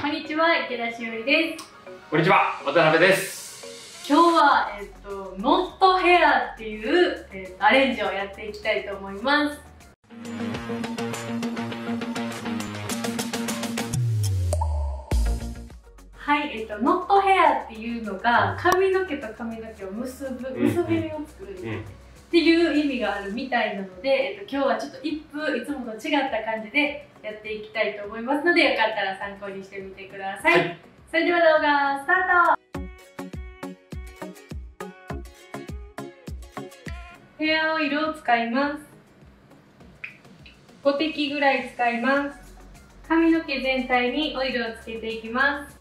こんにちは、池田しおりです。こんにちは、渡辺です。今日は、ノットヘアっていう、アレンジをやっていきたいと思います。はい、ノットヘアっていうのが髪の毛と髪の毛を結び目を作るっていう意味があるみたいなので、今日はちょっと一風いつもと違った感じでやっていきたいと思いますので、よかったら参考にしてみてください。はい、それでは動画スタート。ヘアオイルを使います。5滴ぐらい使います。髪の毛全体にオイルをつけていきます。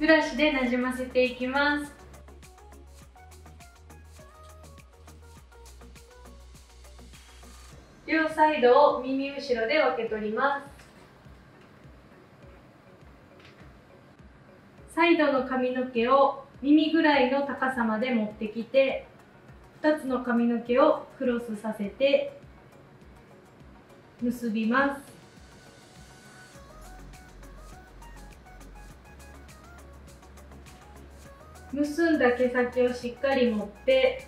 ブラシでなじませていきます。両サイドを耳後ろで分け取ります。サイドの髪の毛を耳ぐらいの高さまで持ってきて、2つの髪の毛をクロスさせて結びます。結んだ毛先をしっかり持って、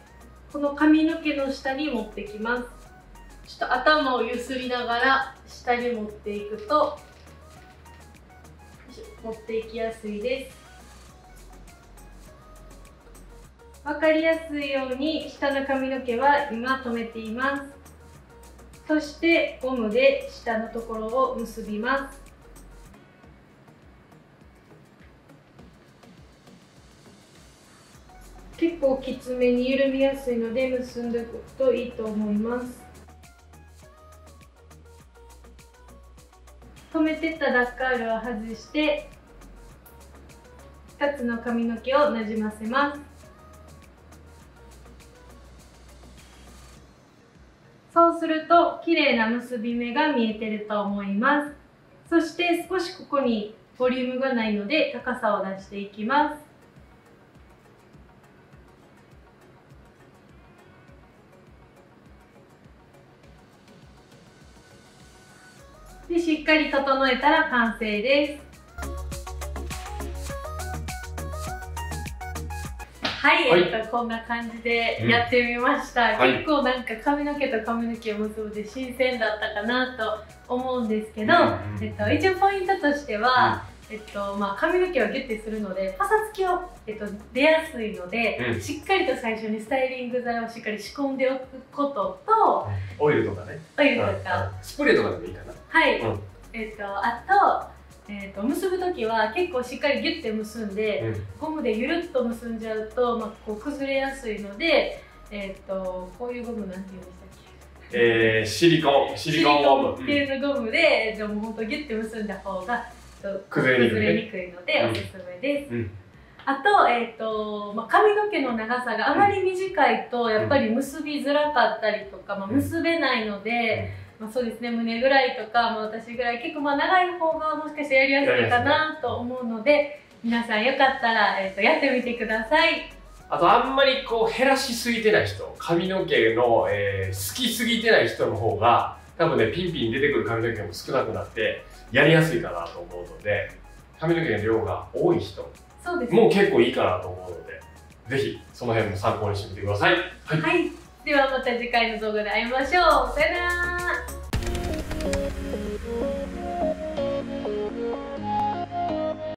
この髪の毛の下に持ってきます。ちょっと頭をゆすりながら下に持っていくと、持っていきやすいです。わかりやすいように下の髪の毛は今留めています。そしてゴムで下のところを結びます。結構きつめに緩みやすいので結んでおくといいと思います。留めてたダッカールを外して2つの髪の毛をなじませます。そうすると綺麗な結び目が見えてると思います。そして少しここにボリュームがないので高さを出していきます。で、しっかり整えたら完成です。はい、はい、こんな感じでやってみました。結構なんか髪の毛と髪の毛を結ぶで新鮮だったかなと思うんですけど、一応ポイントとしては、髪の毛をギュッてするのでパサつきを、出やすいので、しっかりと最初にスタイリング剤をしっかり仕込んでおくことと、オイルとかね、スプレーとかでもいいかな。はい、あと結ぶ時は結構しっかりギュッて結んで、ゴムでゆるっと結んじゃうと、こう崩れやすいので、こういうゴムなんて言うんでしたっけ、シリコンゴムっていうのゴムで、もうほんとギュッて結んだ方が崩れにくいのでおすすめです。あと、髪の毛の長さがあまり短いとやっぱり結びづらかったりとか、結べないので、そうですね、胸ぐらいとか、私ぐらい結構長い方がもしかしてやりやすいかなと思うので、皆さんよかったら、やってみてください。あと、あんまりこう減らしすぎてない人、髪の毛の、好きすぎてない人の方が多分ね、ピンピン出てくる髪の毛も少なくなってやりやすいかなと思うので、髪の毛の量が多い人もう結構いいかなと思うので、ぜひその辺も参考にしてみてください。はい、はい、ではまた次回の動画で会いましょう。さよなら。